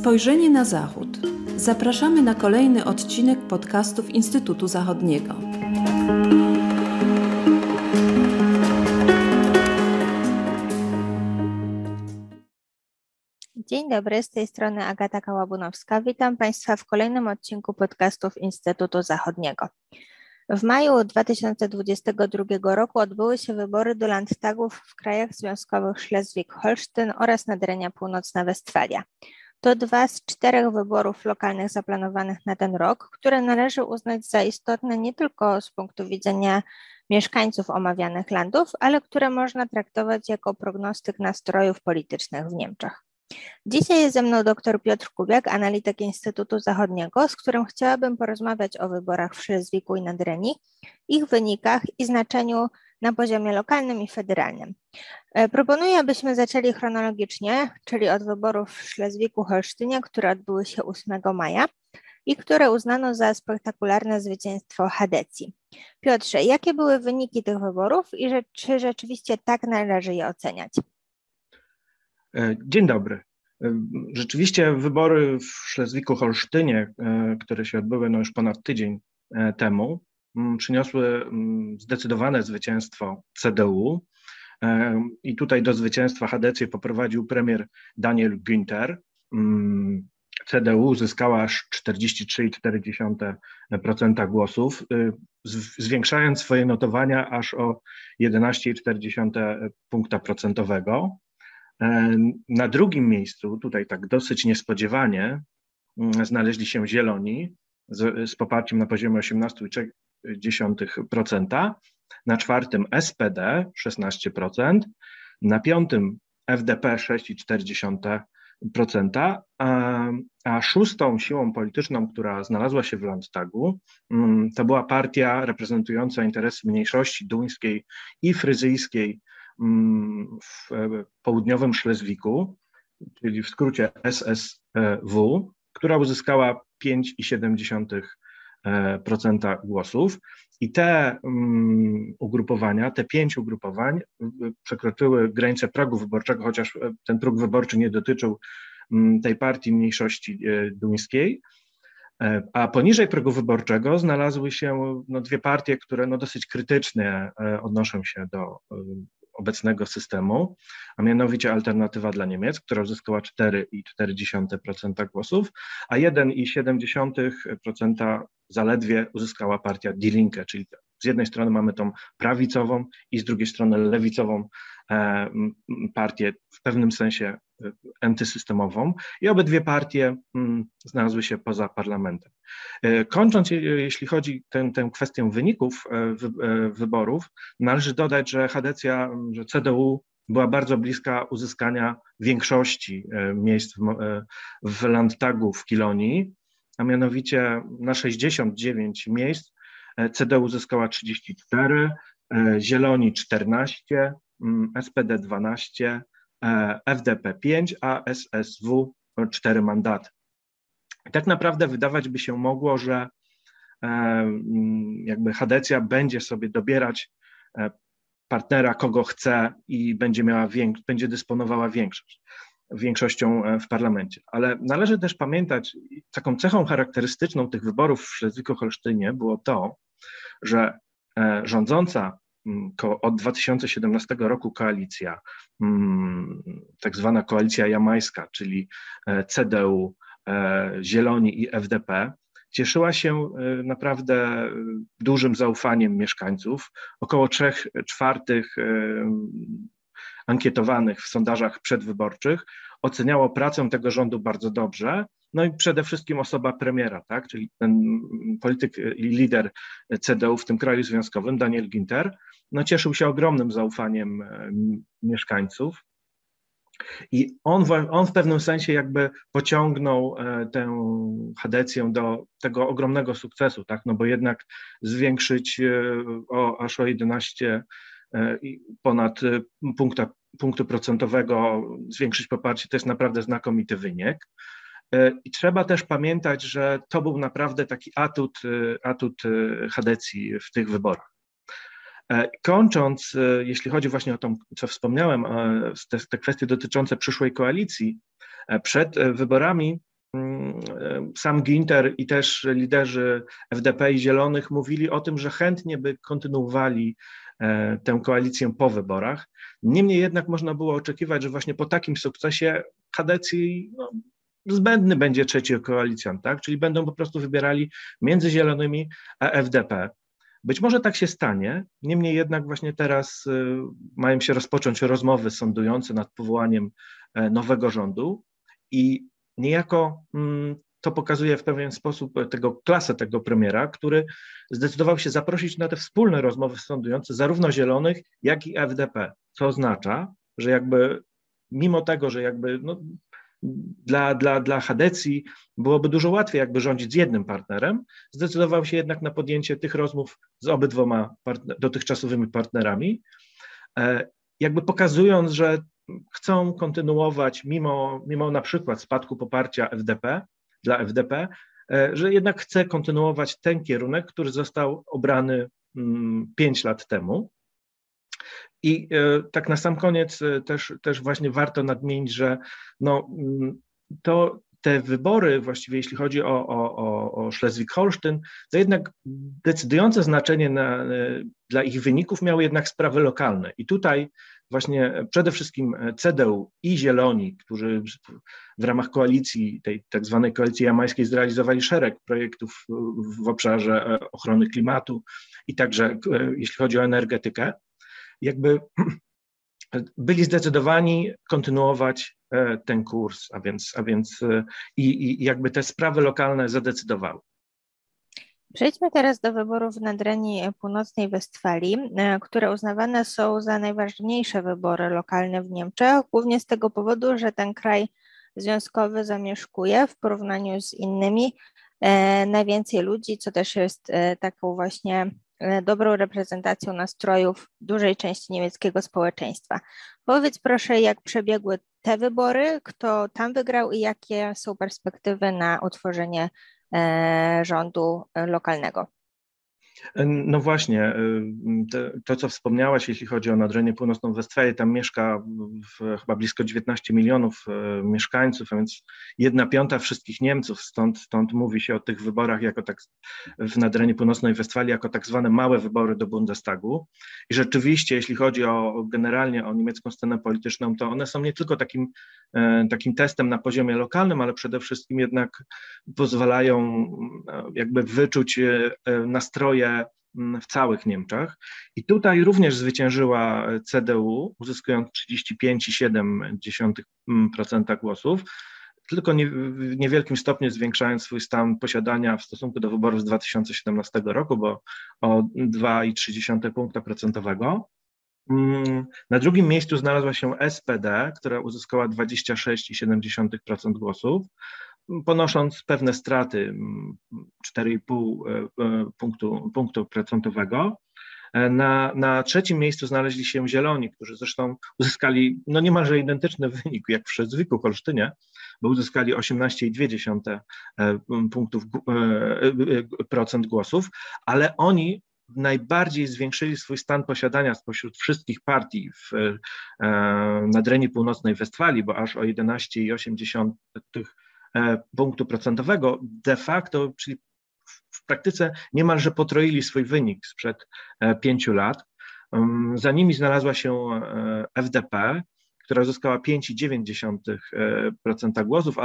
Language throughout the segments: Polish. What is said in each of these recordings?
Spojrzenie na Zachód. Zapraszamy na kolejny odcinek podcastów Instytutu Zachodniego. Dzień dobry, z tej strony Agata Kałabunowska. Witam Państwa w kolejnym odcinku podcastów Instytutu Zachodniego. W maju 2022 roku odbyły się wybory do Landtagów w krajach związkowych Szlezwik-Holsztyn oraz Nadrenia Północna Westfalia. To dwa z czterech wyborów lokalnych zaplanowanych na ten rok, które należy uznać za istotne nie tylko z punktu widzenia mieszkańców omawianych landów, ale które można traktować jako prognostyk nastrojów politycznych w Niemczech. Dzisiaj jest ze mną dr Piotr Kubiak, analityk Instytutu Zachodniego, z którym chciałabym porozmawiać o wyborach w Szlezwiku i Nadrenii, ich wynikach i znaczeniu na poziomie lokalnym i federalnym. Proponuję, abyśmy zaczęli chronologicznie, czyli od wyborów w Szlezwiku-Holsztynie, które odbyły się 8 maja i które uznano za spektakularne zwycięstwo Hadecji. Piotrze, jakie były wyniki tych wyborów i czy rzeczywiście tak należy je oceniać? Dzień dobry. Rzeczywiście wybory w Szlezwiku-Holsztynie, które się odbyły już ponad tydzień temu, przyniosły zdecydowane zwycięstwo CDU i tutaj do zwycięstwa Hadecję poprowadził premier Daniel Günther. CDU uzyskała aż 43,4% głosów, zwiększając swoje notowania aż o 11,4 punkta procentowego. Na drugim miejscu, tutaj tak dosyć niespodziewanie, znaleźli się Zieloni z poparciem na poziomie 18,3%, na czwartym SPD 16%, na piątym FDP 6,4%, a szóstą siłą polityczną, która znalazła się w Landtagu, to była partia reprezentująca interesy mniejszości duńskiej i fryzyjskiej w południowym Szlezwiku, czyli w skrócie SSW, która uzyskała 5,7% głosów i te pięć ugrupowań przekroczyły granicę progu wyborczego, chociaż ten próg wyborczy nie dotyczył tej partii mniejszości duńskiej, a poniżej progu wyborczego znalazły się dwie partie, które dosyć krytycznie odnoszą się do obecnego systemu, a mianowicie Alternatywa dla Niemiec, która uzyskała 4,4% głosów, a 1,7% zaledwie uzyskała partia Die Linke, czyli z jednej strony mamy tą prawicową i z drugiej strony lewicową partię w pewnym sensie antysystemową i obydwie partie znalazły się poza parlamentem. Kończąc, jeśli chodzi tę kwestię wyników wyborów, należy dodać, że Hadecja, że CDU była bardzo bliska uzyskania większości miejsc w Landtagu w Kilonii, a mianowicie na 69 miejsc CDU uzyskała 34, Zieloni 14, SPD 12, FDP 5, a SSW 4 mandaty. Tak naprawdę wydawać by się mogło, że jakby Hadecja będzie sobie dobierać partnera, kogo chce i będzie dysponowała większością w parlamencie. Ale należy też pamiętać, taką cechą charakterystyczną tych wyborów w Szlezwiku-Holsztynie było to, że rządząca od 2017 roku koalicja, tak zwana koalicja jamańska, czyli CDU, Zieloni i FDP, cieszyła się naprawdę dużym zaufaniem mieszkańców. Około 3/4 ankietowanych w sondażach przedwyborczych oceniało pracę tego rządu bardzo dobrze, no i przede wszystkim osoba premiera, tak, czyli ten polityk i lider CDU w tym kraju związkowym, Daniel Günther, cieszył się ogromnym zaufaniem mieszkańców i on w pewnym sensie jakby pociągnął tę Hadecję do tego ogromnego sukcesu, tak, bo jednak zwiększyć aż o 11 i ponad punktu procentowego zwiększyć poparcie, to jest naprawdę znakomity wynik. I trzeba też pamiętać, że to był naprawdę taki atut Hadecji w tych wyborach. Kończąc, jeśli chodzi właśnie o to, co wspomniałem, te kwestie dotyczące przyszłej koalicji, przed wyborami sam Ginter i też liderzy FDP i Zielonych mówili o tym, że chętnie by kontynuowali tę koalicję po wyborach. Niemniej jednak można było oczekiwać, że właśnie po takim sukcesie kadencji zbędny będzie trzeci koalicjant, tak? Czyli będą po prostu wybierali między Zielonymi a FDP. Być może tak się stanie, niemniej jednak właśnie teraz mają się rozpocząć rozmowy sądujące nad powołaniem nowego rządu i niejako to pokazuje w pewien sposób klasę tego premiera, który zdecydował się zaprosić na te wspólne rozmowy sądujące zarówno Zielonych, jak i FDP, co oznacza, że jakby mimo tego, że jakby dla Hadecji byłoby dużo łatwiej jakby rządzić z jednym partnerem, zdecydował się jednak na podjęcie tych rozmów z obydwoma dotychczasowymi partnerami, jakby pokazując, że chcą kontynuować mimo na przykład spadku poparcia FDP, dla FDP, że jednak chce kontynuować ten kierunek, który został obrany 5 lat temu. I tak na sam koniec też właśnie warto nadmienić, że te wybory właściwie, jeśli chodzi o Szlezwik-Holsztyn, to jednak decydujące znaczenie dla ich wyników miały jednak sprawy lokalne. I tutaj właśnie przede wszystkim CDU i Zieloni, którzy w ramach koalicji, tej tak zwanej koalicji jamańskiej, zrealizowali szereg projektów w obszarze ochrony klimatu i także jeśli chodzi o energetykę, jakby byli zdecydowani kontynuować ten kurs, a więc jakby te sprawy lokalne zadecydowały. Przejdźmy teraz do wyborów w Nadrenii Północnej Westfalii, które uznawane są za najważniejsze wybory lokalne w Niemczech, głównie z tego powodu, że ten kraj związkowy zamieszkuje w porównaniu z innymi najwięcej ludzi, co też jest taką właśnie dobrą reprezentacją nastrojów dużej części niemieckiego społeczeństwa. Powiedz proszę, jak przebiegły te wybory, kto tam wygrał i jakie są perspektywy na utworzenie rządu lokalnego? No właśnie, to co wspomniałaś, jeśli chodzi o Nadrenię Północną Westfalię, tam mieszka chyba blisko 19 milionów mieszkańców, a więc 1/5 wszystkich Niemców, stąd mówi się o tych wyborach w Nadrenii Północnej Westfalii jako tak zwane małe wybory do Bundestagu. I rzeczywiście, jeśli chodzi generalnie o niemiecką scenę polityczną, to one są nie tylko takim testem na poziomie lokalnym, ale przede wszystkim jednak pozwalają jakby wyczuć nastroje w całych Niemczech. I tutaj również zwyciężyła CDU, uzyskując 35,7% głosów, tylko w niewielkim stopniu zwiększając swój stan posiadania w stosunku do wyborów z 2017 roku, bo o 2,3 punkta procentowego. Na drugim miejscu znalazła się SPD, która uzyskała 26,7% głosów, ponosząc pewne straty 4,5 punktu procentowego. Na trzecim miejscu znaleźli się Zieloni, którzy zresztą uzyskali niemalże identyczny wynik jak w Szlezwiku-Holsztynie, bo uzyskali 18,2% głosów, ale oni najbardziej zwiększyli swój stan posiadania spośród wszystkich partii w Nadrenii Północnej Westfalii, bo aż o 11,8 punktu procentowego de facto, czyli w praktyce niemalże potroili swój wynik sprzed 5 lat. Za nimi znalazła się FDP, która uzyskała 5,9% głosów,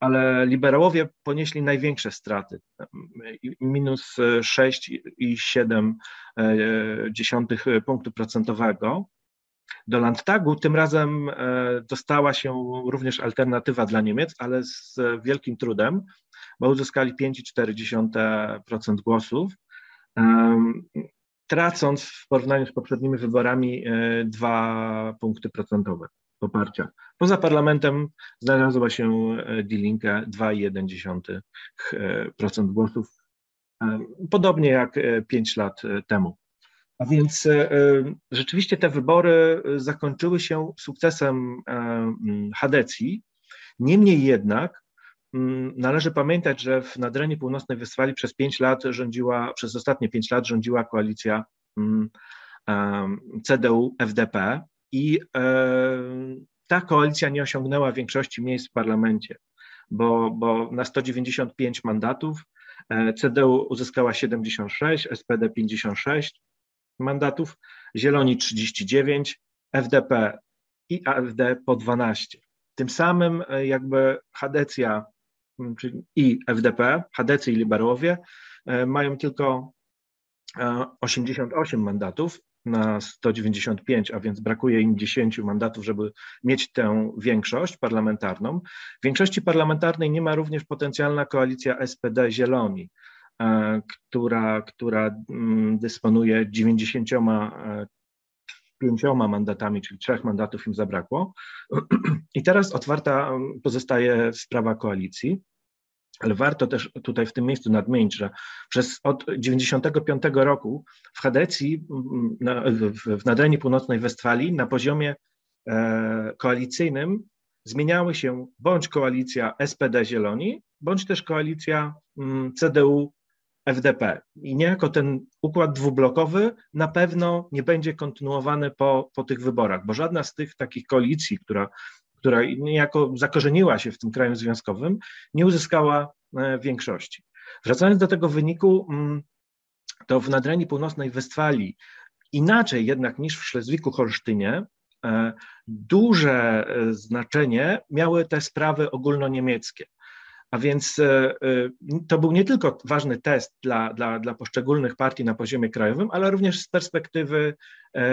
ale liberałowie ponieśli największe straty, minus 6,7 punktu procentowego. Do Landtagu tym razem dostała się również Alternatywa dla Niemiec, ale z wielkim trudem, bo uzyskali 5,4% głosów, tracąc w porównaniu z poprzednimi wyborami 2 punkty procentowe poparcia. Poza parlamentem znalazła się Die Linke, 2,1% głosów, podobnie jak 5 lat temu. A więc rzeczywiście te wybory zakończyły się sukcesem Hadecji. Niemniej jednak należy pamiętać, że w Nadrenii Północnej Westfalii przez ostatnie 5 lat rządziła koalicja CDU-FDP i ta koalicja nie osiągnęła większości miejsc w parlamencie. bo na 195 mandatów CDU uzyskała 76, SPD 56 mandatów, Zieloni 39, FDP i AfD po 12. Tym samym jakby Hadecja i FDP, Hadecy i liberałowie mają tylko 88 mandatów na 195, a więc brakuje im 10 mandatów, żeby mieć tę większość parlamentarną. W większości parlamentarnej nie ma również potencjalna koalicja SPD-Zieloni, która dysponuje 95 mandatami, czyli 3 mandatów im zabrakło. I teraz otwarta pozostaje sprawa koalicji. Ale warto też tutaj w tym miejscu nadmienić, że od 1995 roku w Hadecji, w Nadrenii Północnej Westfalii na poziomie koalicyjnym zmieniały się bądź koalicja SPD-Zieloni, bądź też koalicja CDU-FDP. I niejako ten układ dwublokowy na pewno nie będzie kontynuowany po tych wyborach, bo żadna z tych takich koalicji, która niejako zakorzeniła się w tym kraju związkowym, nie uzyskała większości. Wracając do tego wyniku, to w Nadrenii Północnej Westfalii, inaczej jednak niż w Szlezwiku-Holsztynie, duże znaczenie miały te sprawy ogólnoniemieckie. A więc to był nie tylko ważny test dla poszczególnych partii na poziomie krajowym, ale również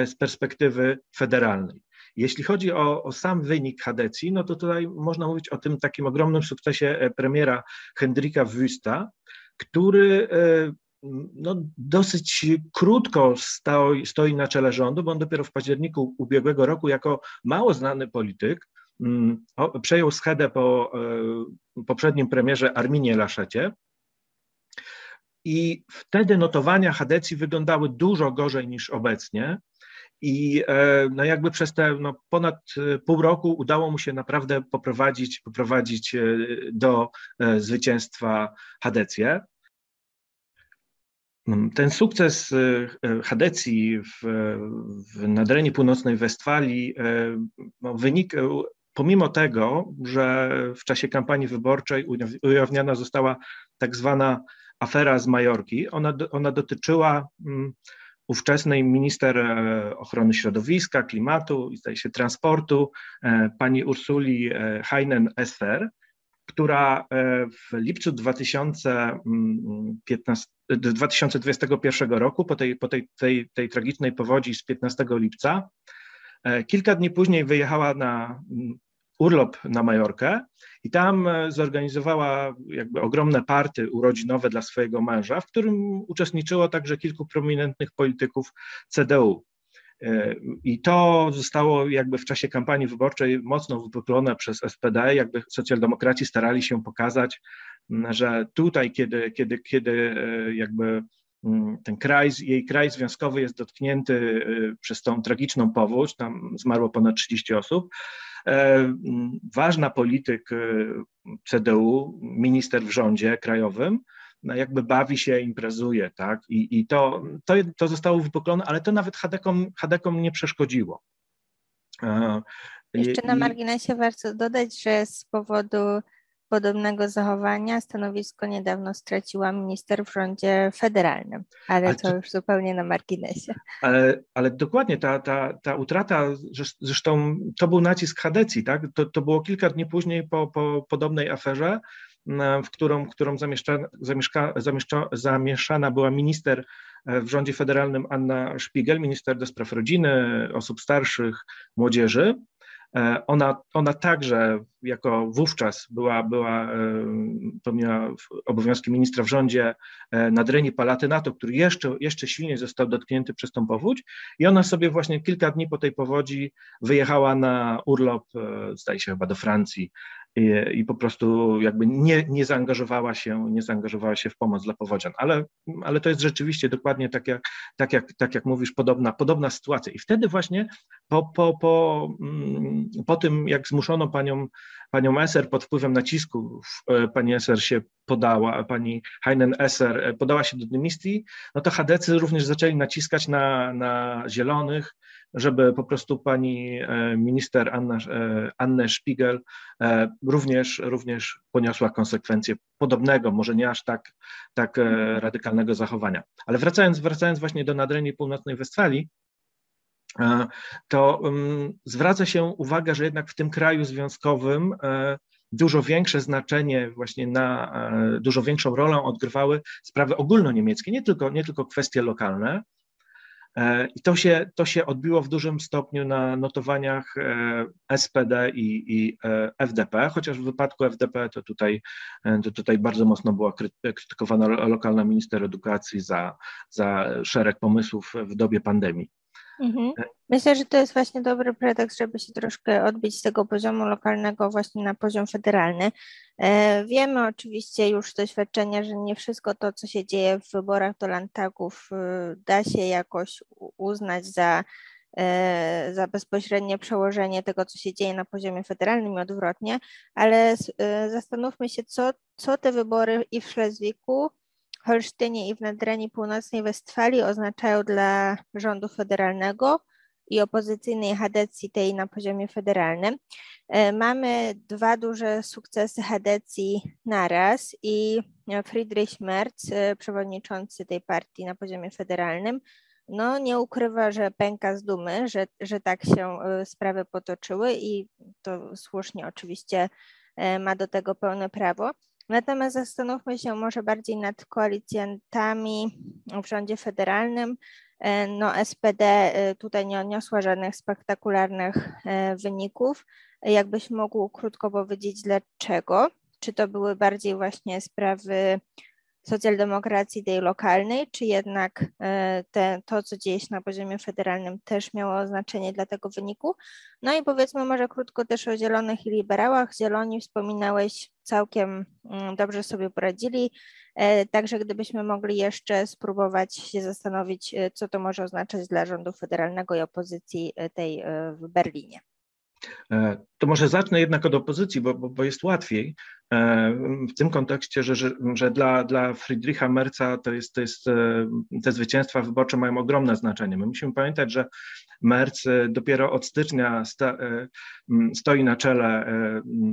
z perspektywy federalnej. Jeśli chodzi o sam wynik Hadecji, no to tutaj można mówić o tym takim ogromnym sukcesie premiera Hendrika Wüsta, który no, dosyć krótko stoi na czele rządu, bo on dopiero w październiku ubiegłego roku jako mało znany polityk przejął schedę po poprzednim premierze Arminie Laschecie. I wtedy notowania Hadecji wyglądały dużo gorzej niż obecnie. I no jakby przez te ponad pół roku udało mu się naprawdę poprowadzić do zwycięstwa Hadecję. Ten sukces Hadecji w Nadrenii Północnej Westfalii wynikł pomimo tego, że w czasie kampanii wyborczej ujawniana została tak zwana afera z Majorki. Ona dotyczyła ówczesnej minister ochrony środowiska, klimatu i zdaje się transportu, pani Ursuli Heinen-Esser, która w lipcu 2021 roku, po tej tragicznej powodzi z 15 lipca, kilka dni później wyjechała na urlop na Majorkę i tam zorganizowała jakby ogromne party urodzinowe dla swojego męża, w którym uczestniczyło także kilku prominentnych polityków CDU. I to zostało jakby w czasie kampanii wyborczej mocno wypyklone przez SPD, jakby socjaldemokraci starali się pokazać, że tutaj, kiedy jakby ten kraj, jej kraj związkowy jest dotknięty przez tą tragiczną powódź, tam zmarło ponad 30 osób, ważna polityk CDU, minister w rządzie krajowym, jakby bawi się, imprezuje, tak? I to zostało wypuklone, ale to nawet Hadekom nie przeszkodziło. Jeszcze na marginesie warto dodać, że z powodu podobnego zachowania stanowisko niedawno straciła minister w rządzie federalnym, ale to już zupełnie na marginesie. Ale dokładnie ta utrata, zresztą to był nacisk Hadecji, tak? To było kilka dni później po podobnej aferze, w którą zamieszana była minister w rządzie federalnym Anna Szpigel, minister do spraw rodziny, osób starszych, młodzieży. Ona także jako wówczas pełniła obowiązki ministra w rządzie Nadrenii Palatynatu, który jeszcze silniej został dotknięty przez tą powódź i ona sobie właśnie kilka dni po tej powodzi wyjechała na urlop, zdaje się chyba do Francji i po prostu jakby nie zaangażowała się w pomoc dla powodzian, ale to jest rzeczywiście dokładnie tak jak mówisz, podobna sytuacja i wtedy właśnie po tym, jak zmuszono panią panią Esser pod wpływem nacisku, pani Esser się podała, pani Heinen Esser podała się do dymisji, no to chadecy również zaczęli naciskać na Zielonych, żeby po prostu pani minister Annę Spiegel również poniosła konsekwencje podobnego, może nie aż tak radykalnego zachowania. Ale wracając właśnie do Nadrenii Północnej Westfalii, to zwraca się uwagę, że jednak w tym kraju związkowym dużo większe znaczenie właśnie dużo większą rolę odgrywały sprawy ogólnoniemieckie, nie tylko kwestie lokalne. I to się odbiło w dużym stopniu na notowaniach SPD i FDP, chociaż w wypadku FDP to tutaj bardzo mocno była krytykowana lokalna minister edukacji za szereg pomysłów w dobie pandemii. Mhm. Myślę, że to jest właśnie dobry pretekst, żeby się troszkę odbić z tego poziomu lokalnego właśnie na poziom federalny. Wiemy oczywiście już z doświadczenia, że nie wszystko to, co się dzieje w wyborach do landtagów, da się jakoś uznać za bezpośrednie przełożenie tego, co się dzieje na poziomie federalnym i odwrotnie, ale zastanówmy się, co te wybory i w Szlezwiku, Holsztynie i w Nadrenii Północnej Westfalii oznaczają dla rządu federalnego i opozycyjnej Hadecji, tej na poziomie federalnym. Mamy dwa duże sukcesy Hadecji naraz i Friedrich Merz, przewodniczący tej partii na poziomie federalnym, no nie ukrywa, że pęka z dumy, że tak się sprawy potoczyły i to słusznie oczywiście ma do tego pełne prawo. Natomiast zastanówmy się może bardziej nad koalicjantami w rządzie federalnym. No SPD tutaj nie odniosła żadnych spektakularnych wyników. Jakbyś mógł krótko powiedzieć dlaczego? Czy to były bardziej właśnie sprawy socjaldemokracji tej lokalnej, czy jednak to, co dzieje się na poziomie federalnym, też miało znaczenie dla tego wyniku? No i powiedzmy może krótko też o Zielonych i Liberałach. Zieloni wspominałeś, całkiem dobrze sobie poradzili, także gdybyśmy mogli jeszcze spróbować się zastanowić, co to może oznaczać dla rządu federalnego i opozycji tej w Berlinie. To może zacznę jednak od opozycji, bo jest łatwiej w tym kontekście, że dla Friedricha Merza te zwycięstwa wyborcze mają ogromne znaczenie. My musimy pamiętać, że Merz dopiero od stycznia stoi na czele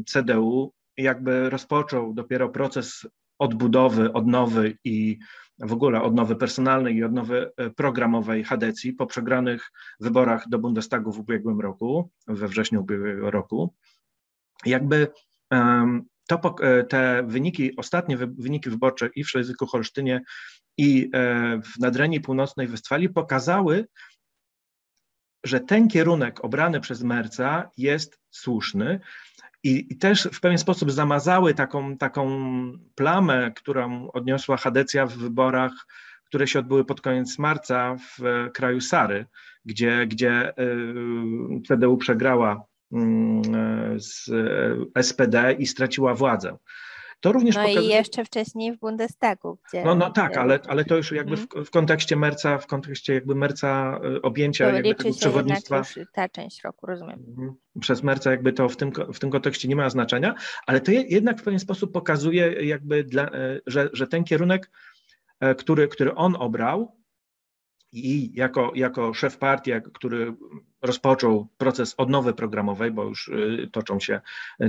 CDU, jakby rozpoczął dopiero proces odbudowy, odnowy i w ogóle odnowy personalnej i odnowy programowej Hadecji po przegranych wyborach do Bundestagu w ubiegłym roku, we wrześniu ubiegłego roku. Jakby te wyniki, ostatnie wyniki wyborcze i w Szlezwiku-Holsztynie i w Nadrenii Północnej Westfalii pokazały, że ten kierunek obrany przez Merza jest słuszny. I też w pewien sposób zamazały taką plamę, którą odniosła Hadecja w wyborach, które się odbyły pod koniec marca w kraju Sary, gdzie CDU przegrała z SPD i straciła władzę. To również i jeszcze wcześniej w Bundestagu. Gdzie... No tak, ale to już jakby w kontekście Merza, objęcia jakby przewodnictwa. Już ta część roku, rozumiem. Przez Merza jakby to w tym kontekście nie ma znaczenia, ale to jednak w pewien sposób pokazuje jakby, że ten kierunek, który on obrał i jako szef partii, który rozpoczął proces odnowy programowej, bo już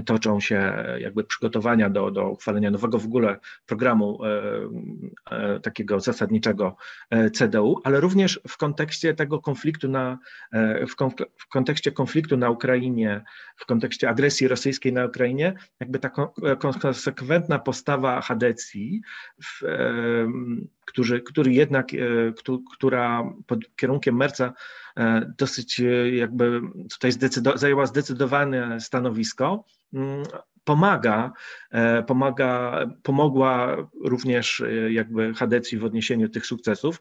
toczą się jakby przygotowania do uchwalenia nowego w ogóle programu takiego zasadniczego CDU, ale również w kontekście tego konfliktu w kontekście konfliktu na Ukrainie, w kontekście agresji rosyjskiej na Ukrainie, jakby ta konsekwentna postawa Hadecji, która pod kierunkiem Merza dosyć jakby tutaj zajęła zdecydowane stanowisko, pomogła również jakby Hadecji w odniesieniu tych sukcesów,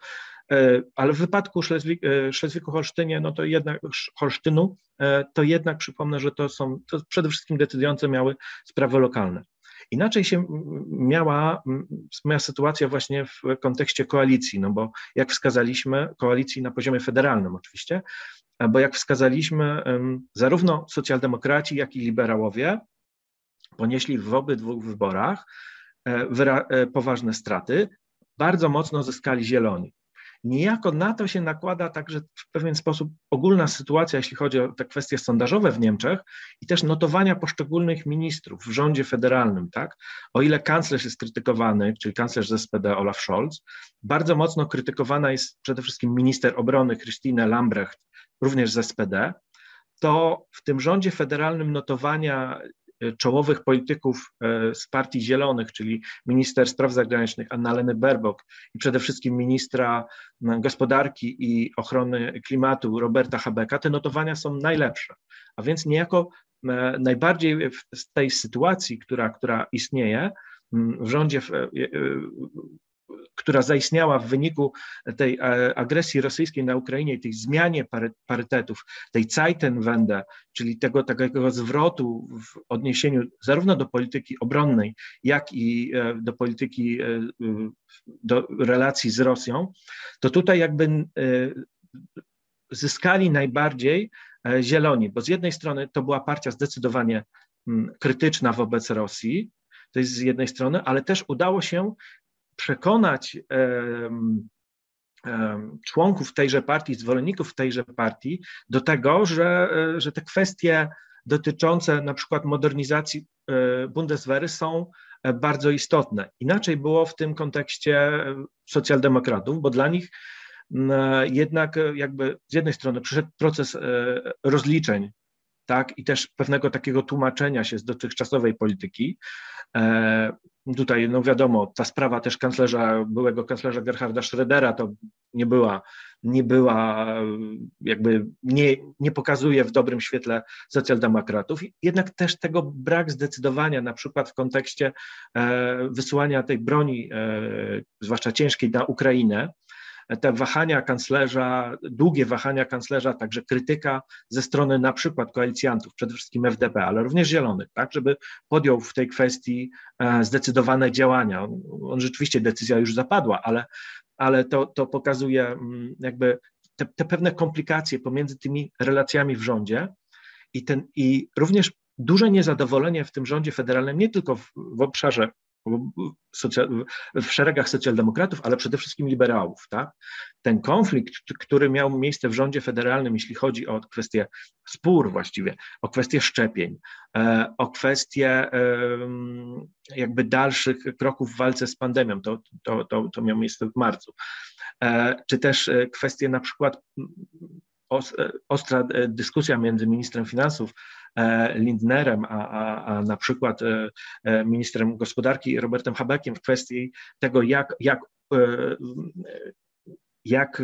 ale w wypadku Szlezwiku-Holsztynie, no to jednak Holsztynu, to jednak przypomnę, że to przede wszystkim decydujące miały sprawy lokalne. Inaczej się miała sytuacja właśnie w kontekście koalicji, no bo jak wskazaliśmy, koalicji na poziomie federalnym oczywiście, bo jak wskazaliśmy, zarówno socjaldemokraci, jak i liberałowie ponieśli w obydwu wyborach poważne straty, bardzo mocno zyskali zieloni. Niejako na to się nakłada także w pewien sposób ogólna sytuacja, jeśli chodzi o te kwestie sondażowe w Niemczech i też notowania poszczególnych ministrów w rządzie federalnym, tak? O ile kanclerz jest krytykowany, czyli kanclerz z SPD Olaf Scholz, bardzo mocno krytykowana jest przede wszystkim minister obrony Christine Lambrecht, również z SPD, to w tym rządzie federalnym notowania czołowych polityków z Partii Zielonych, czyli minister spraw zagranicznych Annaleny Baerbock i przede wszystkim ministra gospodarki i ochrony klimatu Roberta Habecka, te notowania są najlepsze. A więc niejako najbardziej z tej sytuacji, która istnieje w rządzie, która zaistniała w wyniku tej agresji rosyjskiej na Ukrainie i tej zmianie parytetów, tej Zeitenwende, czyli tego takiego zwrotu w odniesieniu zarówno do polityki obronnej, jak i do polityki, do relacji z Rosją, to tutaj jakby zyskali najbardziej zieloni, bo z jednej strony to była partia zdecydowanie krytyczna wobec Rosji, to jest z jednej strony, ale też udało się przekonać członków tejże partii, zwolenników tejże partii do tego, że te kwestie dotyczące na przykład modernizacji Bundeswehry są bardzo istotne. Inaczej było w tym kontekście socjaldemokratów, bo dla nich jednak jakby z jednej strony przyszedł proces rozliczeń, tak, i też pewnego takiego tłumaczenia się z dotychczasowej polityki. Tutaj, no wiadomo, ta sprawa też byłego kanclerza Gerharda Schrödera to nie była jakby nie pokazuje w dobrym świetle socjaldemokratów. Jednak też tego brak zdecydowania, na przykład w kontekście wysyłania tej broni, zwłaszcza ciężkiej, na Ukrainę. Te wahania kanclerza, długie wahania kanclerza, także krytyka ze strony na przykład koalicjantów, przede wszystkim FDP, ale również Zielonych, tak, żeby podjął w tej kwestii zdecydowane działania. On rzeczywiście, decyzja już zapadła, ale to pokazuje jakby te pewne komplikacje pomiędzy tymi relacjami w rządzie i również duże niezadowolenie w tym rządzie federalnym, nie tylko w obszarze w szeregach socjaldemokratów, ale przede wszystkim liberałów, tak? Ten konflikt, który miał miejsce w rządzie federalnym, jeśli chodzi o kwestię, spór właściwie, o kwestię szczepień, o kwestię jakby dalszych kroków w walce z pandemią, to miało miejsce w marcu, czy też kwestie na przykład ostra dyskusja między ministrem finansów Lindnerem, a na przykład ministrem gospodarki Robertem Habeckiem w kwestii tego, jak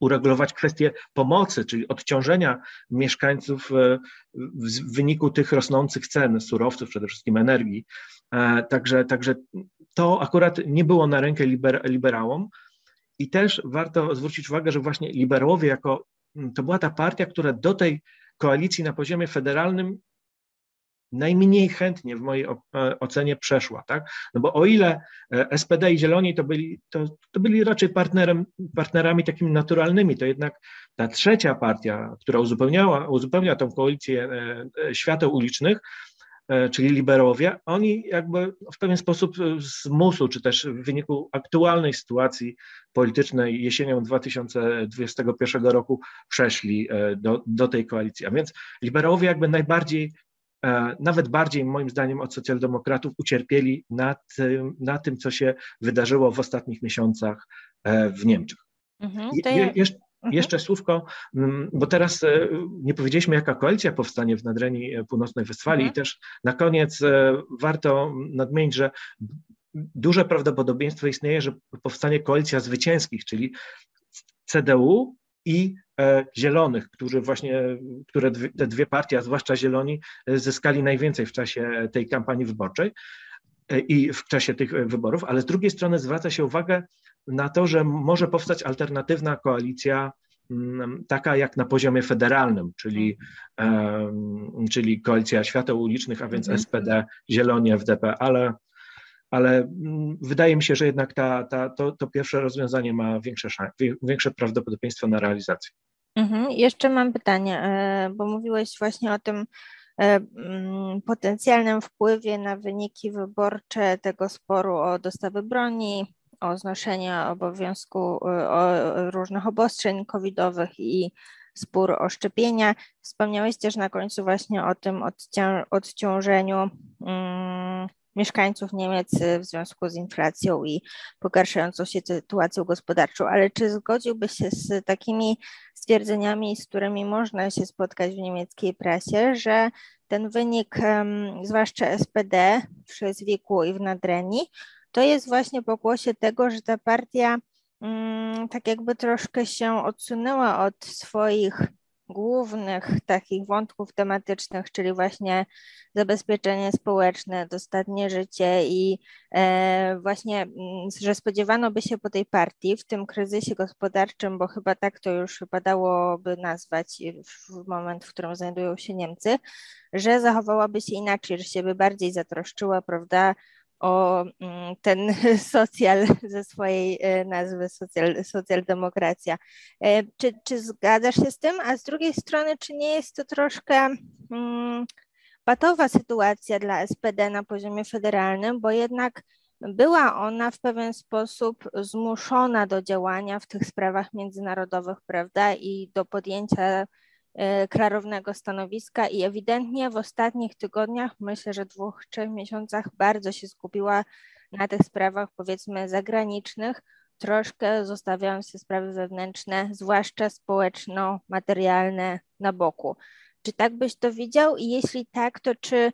uregulować kwestię pomocy, czyli odciążenia mieszkańców w wyniku tych rosnących cen surowców, przede wszystkim energii. Także to akurat nie było na rękę liberałom i też warto zwrócić uwagę, że właśnie liberałowie to była ta partia, która do tej koalicji na poziomie federalnym najmniej chętnie w mojej ocenie przeszła, tak? No bo o ile SPD i Zieloni to byli raczej partnerami takimi naturalnymi, to jednak ta trzecia partia, która uzupełnia tą koalicję świateł ulicznych, czyli liberałowie, oni jakby w pewien sposób z musu, czy też w wyniku aktualnej sytuacji politycznej jesienią 2021 roku przeszli do tej koalicji. A więc liberałowie jakby najbardziej, nawet bardziej moim zdaniem od socjaldemokratów ucierpieli na tym, co się wydarzyło w ostatnich miesiącach w Niemczech. Jeszcze słówko, bo teraz nie powiedzieliśmy, jaka koalicja powstanie w Nadrenii Północnej Westfalii i też na koniec warto nadmienić, że duże prawdopodobieństwo istnieje, że powstanie koalicja zwycięskich, czyli CDU i Zielonych, które te dwie partie, a zwłaszcza Zieloni, zyskali najwięcej w czasie tej kampanii wyborczej i w czasie tych wyborów, ale z drugiej strony zwraca się uwagę na to, że może powstać alternatywna koalicja, taka jak na poziomie federalnym, czyli koalicja świateł ulicznych, a więc SPD, Zieloni, FDP, ale wydaje mi się, że jednak to pierwsze rozwiązanie ma większe prawdopodobieństwo na realizację. Jeszcze mam pytanie, bo mówiłeś właśnie o tym, potencjalnym wpływie na wyniki wyborcze tego sporu o dostawy broni, o znoszenie obowiązku, o różnych obostrzeń covidowych i spór o szczepienia. Wspomniałeś też na końcu właśnie o tym odciążeniu mieszkańców Niemiec w związku z inflacją i pogarszającą się sytuacją gospodarczą, ale czy zgodziłbyś się z takimi stwierdzeniami, z którymi można się spotkać w niemieckiej prasie, że ten wynik, zwłaszcza SPD w Schleswiku i w Nadrenii, to jest właśnie pokłosie tego, że ta partia tak jakby troszkę się odsunęła od swoich głównych takich wątków tematycznych, czyli właśnie zabezpieczenie społeczne, dostatnie życie i właśnie, że spodziewano by się po tej partii w tym kryzysie gospodarczym, bo chyba tak to już wypadałoby nazwać w moment, w którym znajdują się Niemcy, że zachowałaby się inaczej, że się by bardziej zatroszczyła, prawda, o ten socjal ze swojej nazwy, socjaldemokracja. Czy zgadzasz się z tym? A z drugiej strony, czy nie jest to troszkę patowa sytuacja dla SPD na poziomie federalnym, bo jednak była ona w pewien sposób zmuszona do działania w tych sprawach międzynarodowych, prawda, i do podjęcia klarownego stanowiska i ewidentnie w ostatnich tygodniach, myślę, że 2-3 miesiącach bardzo się skupiła na tych sprawach, powiedzmy, zagranicznych, troszkę zostawiając te sprawy wewnętrzne, zwłaszcza społeczno-materialne, na boku. Czy tak byś to widział i jeśli tak, to czy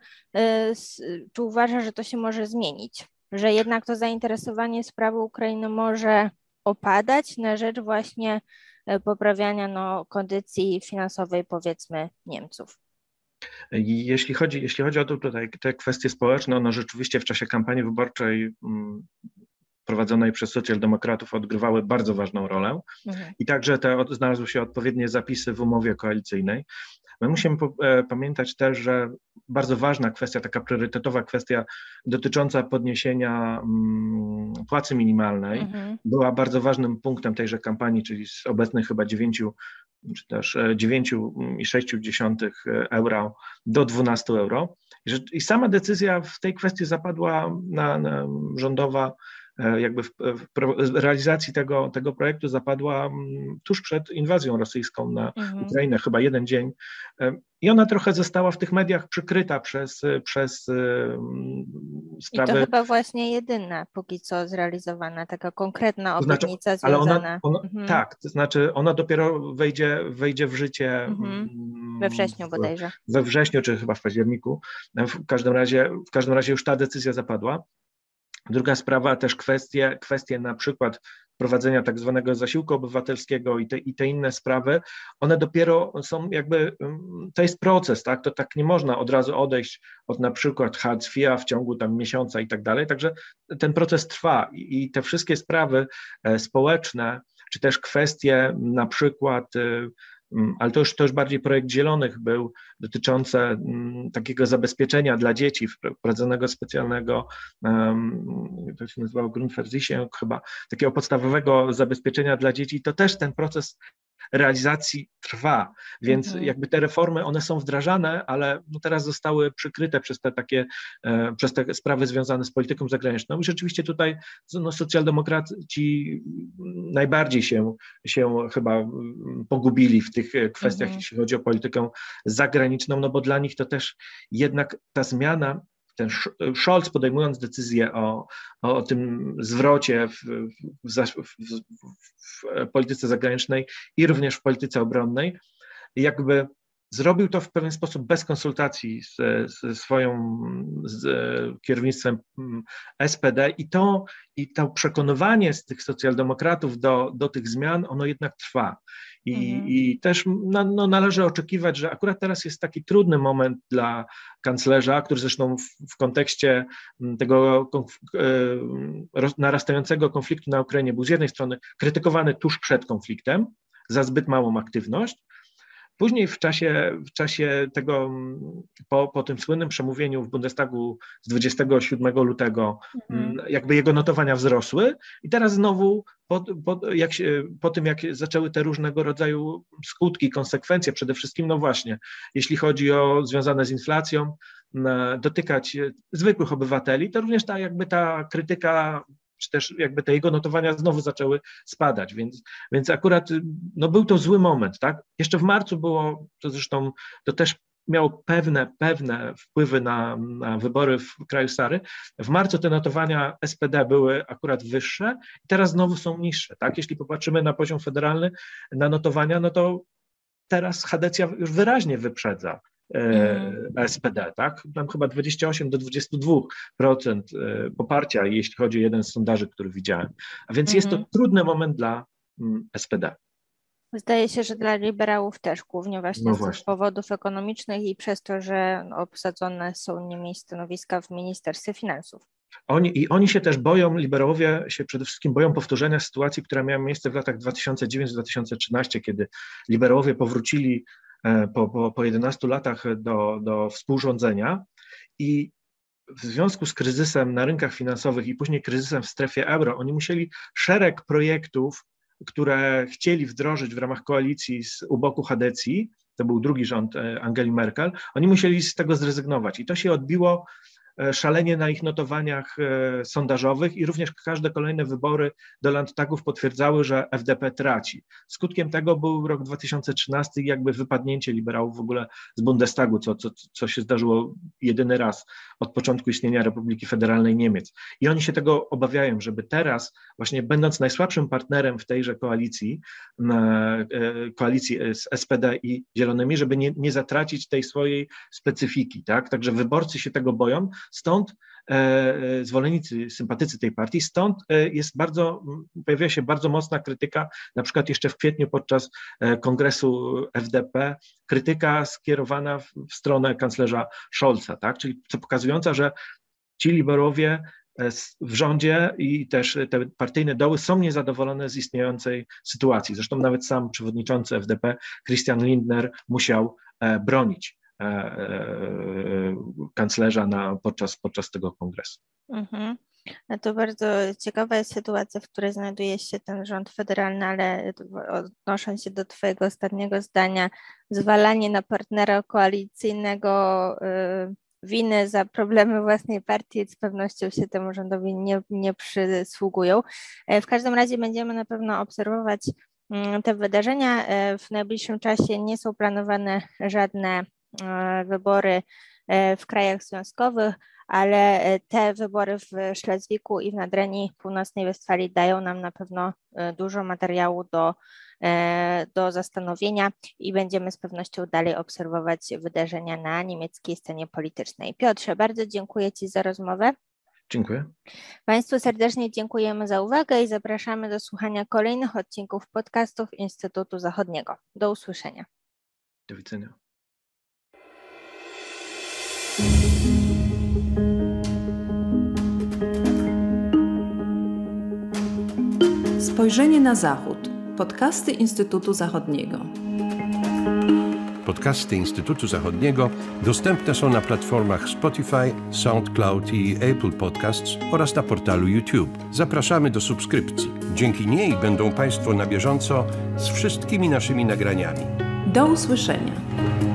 uważasz, że to się może zmienić? Że jednak to zainteresowanie sprawą Ukrainy może opadać na rzecz właśnie poprawiania kondycji finansowej, powiedzmy, Niemców. Jeśli chodzi o te kwestie społeczne, one rzeczywiście w czasie kampanii wyborczej prowadzonej przez socjaldemokratów odgrywały bardzo ważną rolę i także znalazły się odpowiednie zapisy w umowie koalicyjnej. My musimy pamiętać też, że bardzo ważna kwestia, taka priorytetowa kwestia dotycząca podniesienia płacy minimalnej była bardzo ważnym punktem tejże kampanii, czyli z obecnych chyba 9,6 € do 12 euro. I sama decyzja w tej kwestii zapadła na rządowa, jakby w realizacji tego projektu zapadła tuż przed inwazją rosyjską na Ukrainę, chyba jeden dzień. I ona trochę została w tych mediach przykryta przez sprawy. I to chyba właśnie jedyna póki co zrealizowana, taka konkretna obietnica związana. Tak, to znaczy ona dopiero wejdzie w życie we wrześniu bodajże. We wrześniu, czy chyba w październiku. W każdym razie już ta decyzja zapadła. Druga sprawa, też kwestie na przykład prowadzenia tak zwanego zasiłku obywatelskiego i te inne sprawy, one dopiero są jakby, to jest proces, tak, to tak nie można od razu odejść od na przykład Hartz IV w ciągu tam miesiąca i tak dalej, także ten proces trwa i te wszystkie sprawy społeczne, czy też kwestie na przykład, ale to już bardziej projekt Zielonych był dotyczący takiego zabezpieczenia dla dzieci, wprowadzonego specjalnego, to się nazywało Grundversicherung chyba, takiego podstawowego zabezpieczenia dla dzieci, to też ten proces realizacji trwa, więc jakby te reformy, one są wdrażane, ale no teraz zostały przykryte przez te sprawy związane z polityką zagraniczną i rzeczywiście tutaj socjaldemokraci najbardziej się chyba pogubili w tych kwestiach, jeśli chodzi o politykę zagraniczną, no bo dla nich to też jednak ta zmiana, ten Scholz podejmując decyzję o tym zwrocie w polityce zagranicznej i również w polityce obronnej, jakby zrobił to w pewien sposób bez konsultacji z kierownictwem SPD i to przekonywanie z tych socjaldemokratów do tych zmian, ono jednak trwa. I też należy oczekiwać, że akurat teraz jest taki trudny moment dla kanclerza, który zresztą w kontekście tego narastającego konfliktu na Ukrainie był z jednej strony krytykowany tuż przed konfliktem za zbyt małą aktywność, Później w czasie tego, po tym słynnym przemówieniu w Bundestagu z 27 lutego, jakby jego notowania wzrosły i teraz znowu po tym, jak zaczęły te różnego rodzaju skutki, konsekwencje, przede wszystkim, no właśnie, jeśli chodzi o związane z inflacją, dotykać zwykłych obywateli, to również ta krytyka, czy też jakby te jego notowania znowu zaczęły spadać, więc akurat no był to zły moment, tak? Jeszcze w marcu było, to zresztą to też miało pewne wpływy na wybory w kraju Sary. W marcu te notowania SPD były akurat wyższe i teraz znowu są niższe, tak? Jeśli popatrzymy na poziom federalny, na notowania, no to teraz Chadecja już wyraźnie wyprzedza SPD, tak? Tam chyba 28 do 22% poparcia, jeśli chodzi o jeden z sondaży, który widziałem. A więc jest to trudny moment dla SPD. Zdaje się, że dla liberałów też, głównie właśnie z powodów ekonomicznych i przez to, że obsadzone są nimi stanowiska w Ministerstwie Finansów. Oni się też boją, liberałowie się przede wszystkim boją powtórzenia sytuacji, która miała miejsce w latach 2009-2013, kiedy liberałowie powrócili po 11 latach do współrządzenia i w związku z kryzysem na rynkach finansowych i później kryzysem w strefie euro, oni musieli szereg projektów, które chcieli wdrożyć w ramach koalicji u boku Chadecji, to był drugi rząd Angeli Merkel, oni musieli z tego zrezygnować i to się odbiło szalenie na ich notowaniach sondażowych i również każde kolejne wybory do Landtagów potwierdzały, że FDP traci. Skutkiem tego był rok 2013 i jakby wypadnięcie liberałów w ogóle z Bundestagu, co się zdarzyło jedyny raz od początku istnienia Republiki Federalnej Niemiec. I oni się tego obawiają, żeby teraz właśnie będąc najsłabszym partnerem w tejże koalicji z SPD i Zielonymi, żeby nie zatracić tej swojej specyfiki, tak? Także wyborcy się tego boją, stąd zwolennicy, sympatycy tej partii, stąd pojawiła się bardzo mocna krytyka, na przykład jeszcze w kwietniu podczas kongresu FDP, krytyka skierowana w stronę kanclerza Scholza, tak? Czyli co pokazująca, że ci liberałowie w rządzie i też te partyjne doły są niezadowolone z istniejącej sytuacji. Zresztą nawet sam przewodniczący FDP, Christian Lindner, musiał bronić kanclerza podczas tego kongresu. To bardzo ciekawa jest sytuacja, w której znajduje się ten rząd federalny, ale odnosząc się do twojego ostatniego zdania, zwalanie na partnera koalicyjnego winy za problemy własnej partii z pewnością się temu rządowi nie przysługują. W każdym razie będziemy na pewno obserwować te wydarzenia. W najbliższym czasie nie są planowane żadne wybory w krajach związkowych, ale te wybory w Szlezwiku i w Nadrenii Północnej Westfalii dają nam na pewno dużo materiału do zastanowienia i będziemy z pewnością dalej obserwować wydarzenia na niemieckiej scenie politycznej. Piotrze, bardzo dziękuję Ci za rozmowę. Dziękuję. Państwu serdecznie dziękujemy za uwagę i zapraszamy do słuchania kolejnych odcinków podcastów Instytutu Zachodniego. Do usłyszenia. Do widzenia. Spojrzenie na Zachód. Podcasty Instytutu Zachodniego. Podcasty Instytutu Zachodniego dostępne są na platformach Spotify, SoundCloud i Apple Podcasts oraz na portalu YouTube. Zapraszamy do subskrypcji. Dzięki niej będą Państwo na bieżąco z wszystkimi naszymi nagraniami. Do usłyszenia.